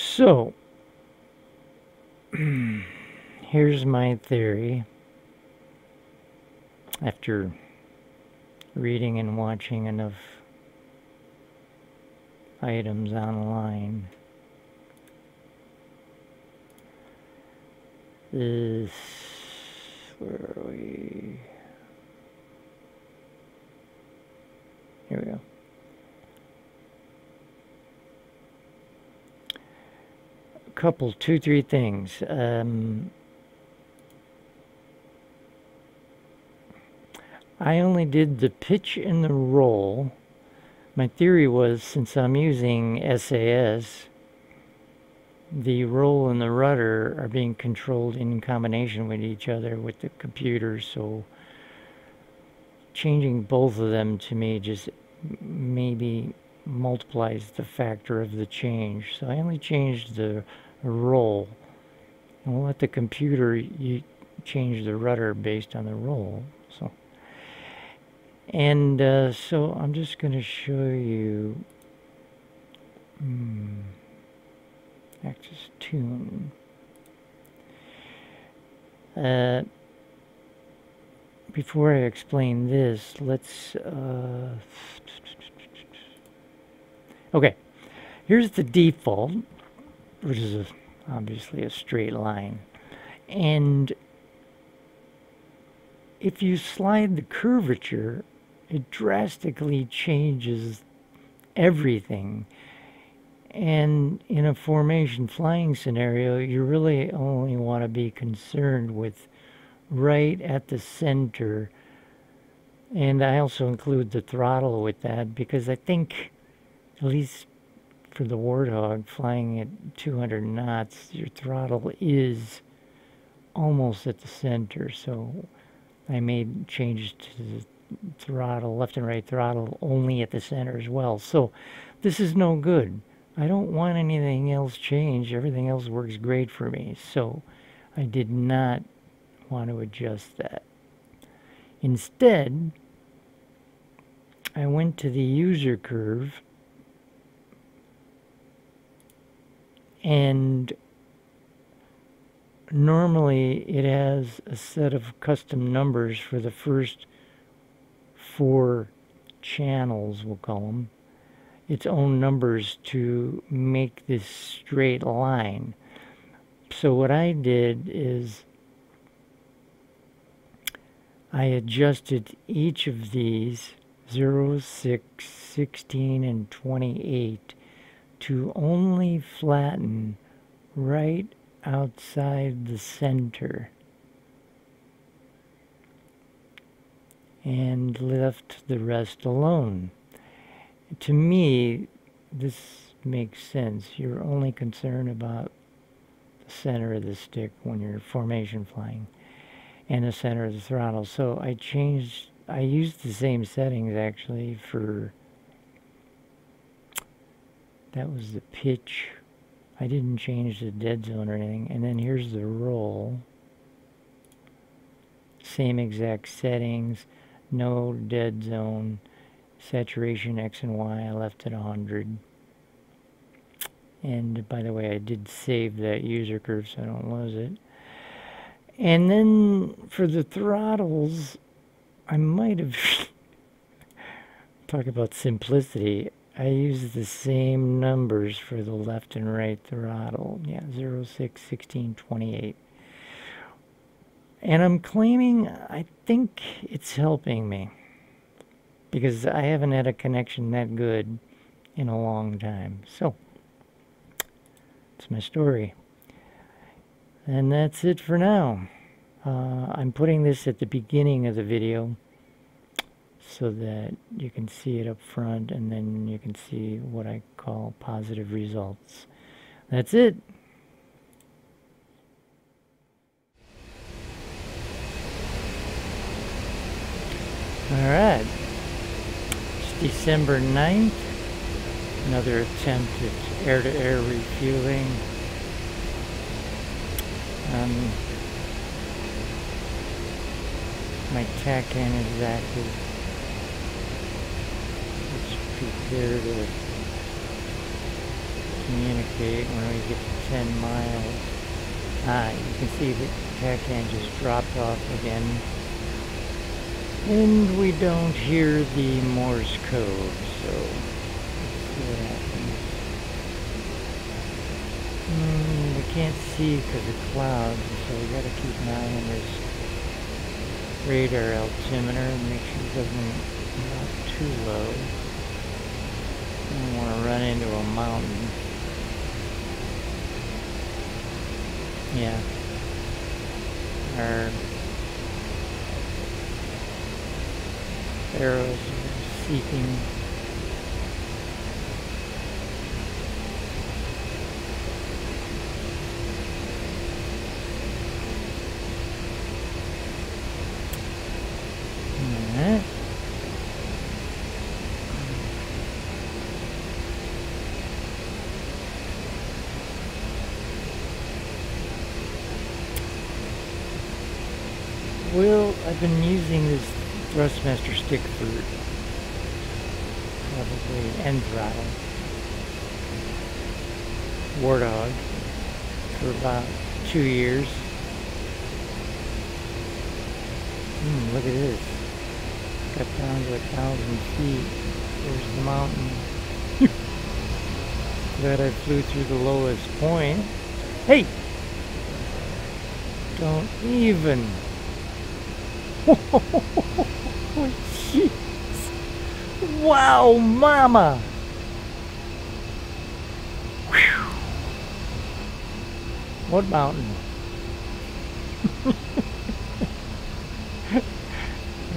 So, here's my theory. After reading and watching enough items online, this, where are we? Here we go. A couple, three things. I only did the pitch and the roll. My theory was, since I'm using SAS, the roll and the rudder are being controlled in combination with each other with the computer, so changing both of them to me just maybe multiplies the factor of the change. So I only changed the roll, and we'll let the computer change the rudder based on the roll. So, and so I'm just going to show you Axis Tune. Before I explain this, let's okay, here's the default, which is obviously a straight line, and if you slide the curvature, it drastically changes everything. And in a formation flying scenario, you really only want to be concerned with right at the center. And I also include the throttle with that, because I think, at least for the Warthog, flying at 200 knots, your throttle is almost at the center. So I made changes to the throttle, left and right throttle, only at the center as well. So this is no good. I don't want anything else changed. Everything else works great for me. So I did not want to adjust that. Instead, I went to the user curve and normally it has a set of custom numbers for the first 4 channels, we'll call them, its own numbers to make this straight line. So what I did is I adjusted each of these 0, 6, 16, and 28 to only flatten right outside the center and left the rest alone. To me, this makes sense. You're only concerned about the center of the stick when you're formation flying and the center of the throttle. So I used the same settings actually for, that was the pitch. I didn't change the dead zone or anything. And then here's the roll. Same exact settings, no dead zone. Saturation X and Y, I left at 100. And by the way, I did save that user curve so I don't lose it. And then for the throttles, I might have talk about simplicity. I used the same numbers for the left and right throttle. Yeah, 0, 6, 16, 28. And I'm claiming I think it's helping me, because I haven't had a connection that good in a long time. So, that's my story. And that's it for now. I'm putting this at the beginning of the video so that you can see it up front, and then you can see what I call positive results. That's it. Alright. December 9th, another attempt at air-to-air refueling. My TACAN is active. Let's prepare to communicate when we get to 10 miles. You can see that TACAN just dropped off again. And we don't hear the Morse code, so let's see what happens. We can't see because of clouds, so we got to keep an eye on this radar altimeter and make sure it doesn't drop too low. I don't want to run into a mountain. Yeah. Our arrows are seeking. Well, I've been using this Thrustmaster stick for probably end throttle Warthog for about 2 years. Look at this. Got down to 1,000 feet. There's the mountain. Glad I flew through the lowest point. Hey! Don't even. Oh, jeez. Wow, mama. Whew. What mountain?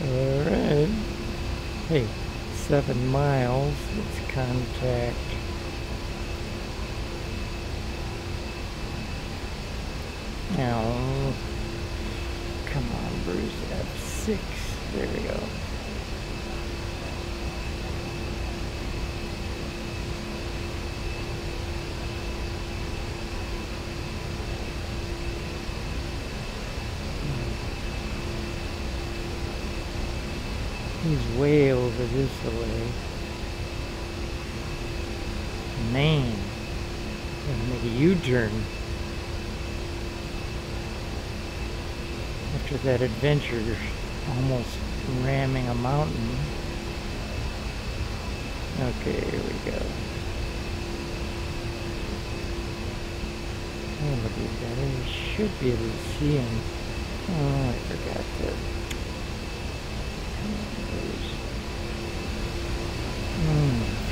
Alright. Hey, 7 miles. Let's contact. Now. Come on, Bruce, F6, there we go. He's way over this way. Man, gotta make a U-turn. After that adventure, almost ramming a mountain. Okay, here we go. Oh, look at that. I should be able to see him. Oh, I forgot that.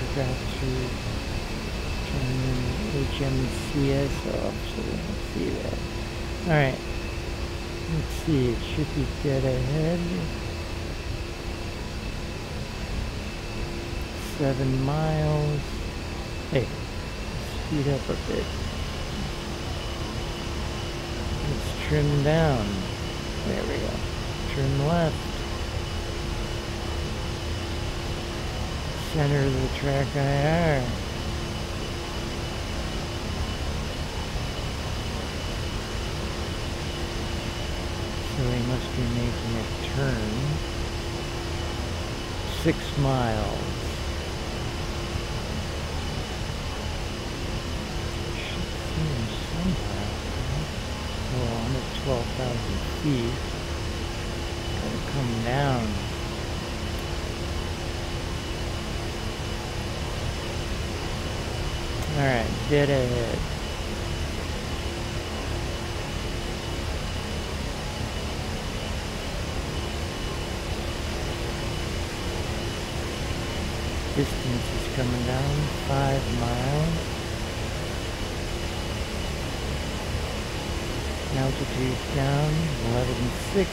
Forgot to turn the HMCS off, so we don't see that. Alright. Let's see, it should be dead ahead. 7 miles. Hey, speed up a bit. Let's trim down. There we go. Turn left. Center of the track IR. So they must be making a turn. 6 miles. Should see them somehow. Well, I'm at 12,000 feet. Gotta come down. Alright, dead ahead. Distance is coming down, 5 miles. Altitude's down, 11.6.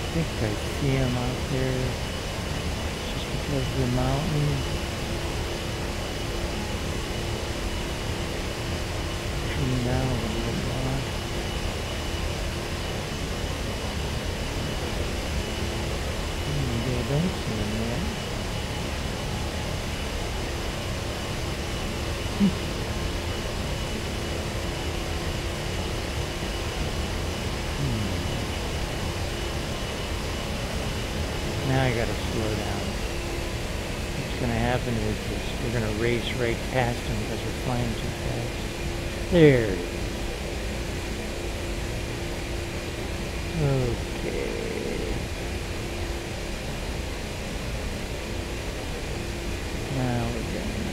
I think I see him out there. Of the mountain. Trim down a little more. Maybe I don't see him yet. going to happen is we're going to race right past him because we're flying too fast. There. Okay. Now we're getting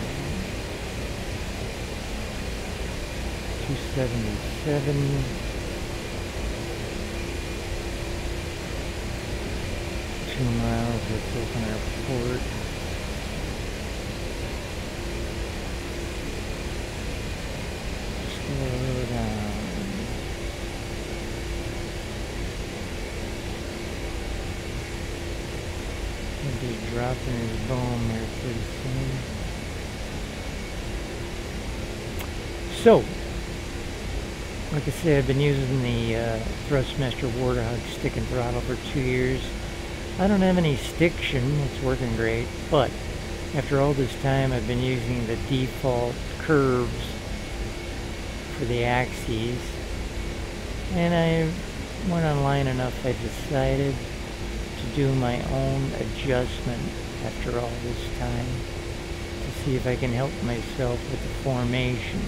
277. 2 miles, let's open our port. Slow down. He'll be dropping his bomb there pretty soon. So, like I said, I've been using the Thrustmaster Warthog stick and throttle for 2 years. I don't have any stiction, it's working great, but after all this time I've been using the default curves for the axes, and I went online enough I decided to do my own adjustment after all this time to see if I can help myself with the formation.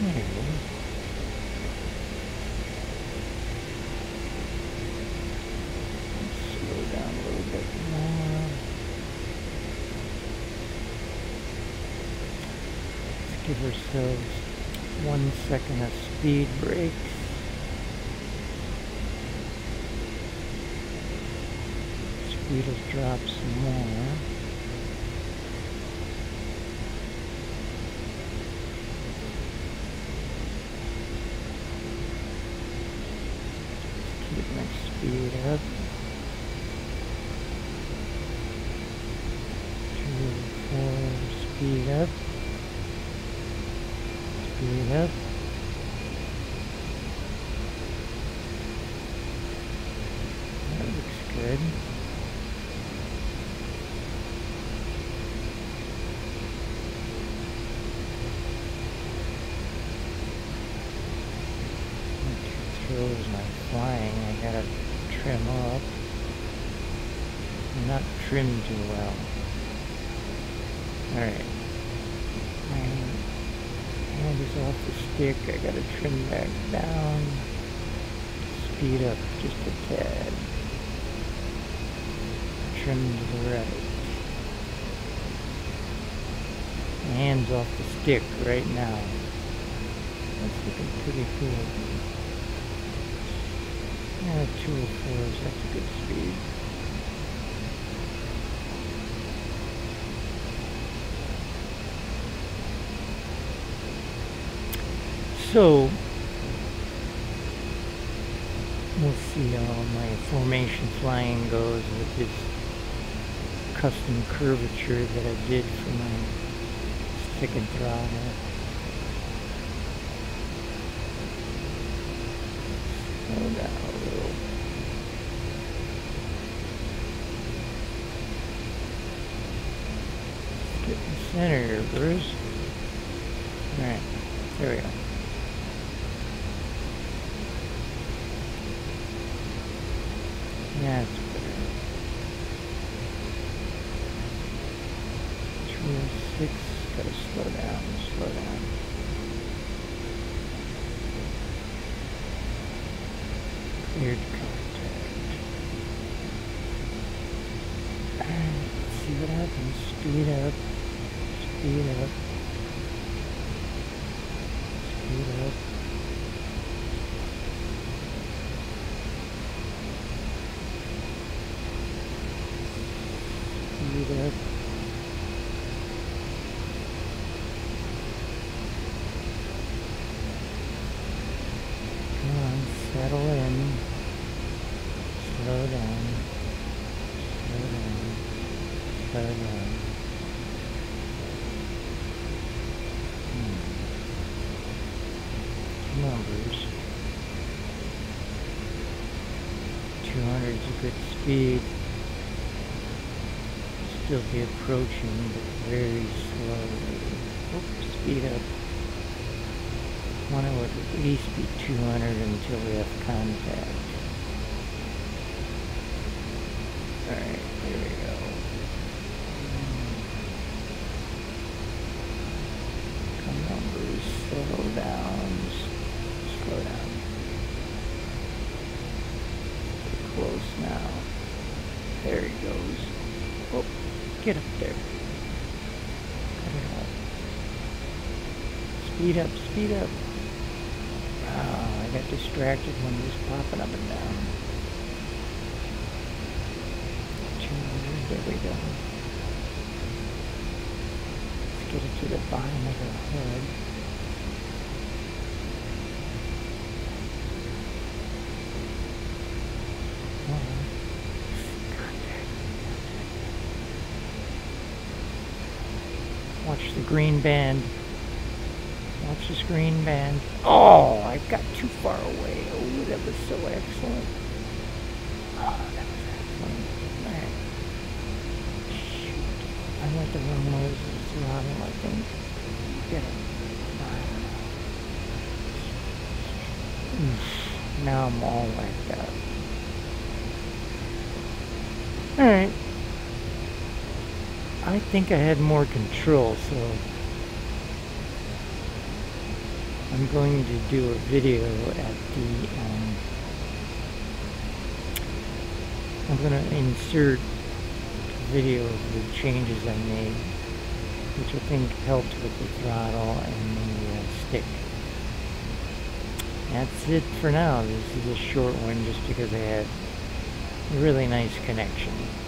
There we go. Give ourselves 1 second of speed brakes. Speed will drop some more. Keep my speed up. 2, 4, speed up. Speed up. That looks good. Throws my flying. I gotta trim up. I'm not trimmed too well. All right. Off the stick, I gotta trim back down, speed up just a tad, trim to the right, hands off the stick right now, that's looking pretty cool. Yeah, 204s, that's a good speed. So, we'll see how my formation flying goes with this custom curvature that I did for my stick and throttle. Slow down a little. Get in the center here, Bruce. Alright, there we go. That's better. 206, gotta slow down. Cleared contact. Alright, let's see what happens. Speed up. Up. Come on, settle in. Slow down. Come on, Bruce. 200 is a good speed. Still be approaching, but very slowly. Oops, speed up. I want to at least be 200 until we have contact. There he goes. Oh, get up there. Speed up, speed up. Oh, I got distracted when he was popping up and down. 200, there we go. Let's get it to the bottom of the hood. Watch the green band. Watch this green band. Oh, I got too far away. Oh, that was so excellent. Oh, that was excellent. All right. Shoot. I went the wrong way. This is robbing my things. Get it. Now I'm all whacked out. All right. I think I had more control, so I'm going to do a video at the, I'm going to insert a video of the changes I made, which I think helped with the throttle and the stick. That's it for now. This is a short one just because I had a really nice connection.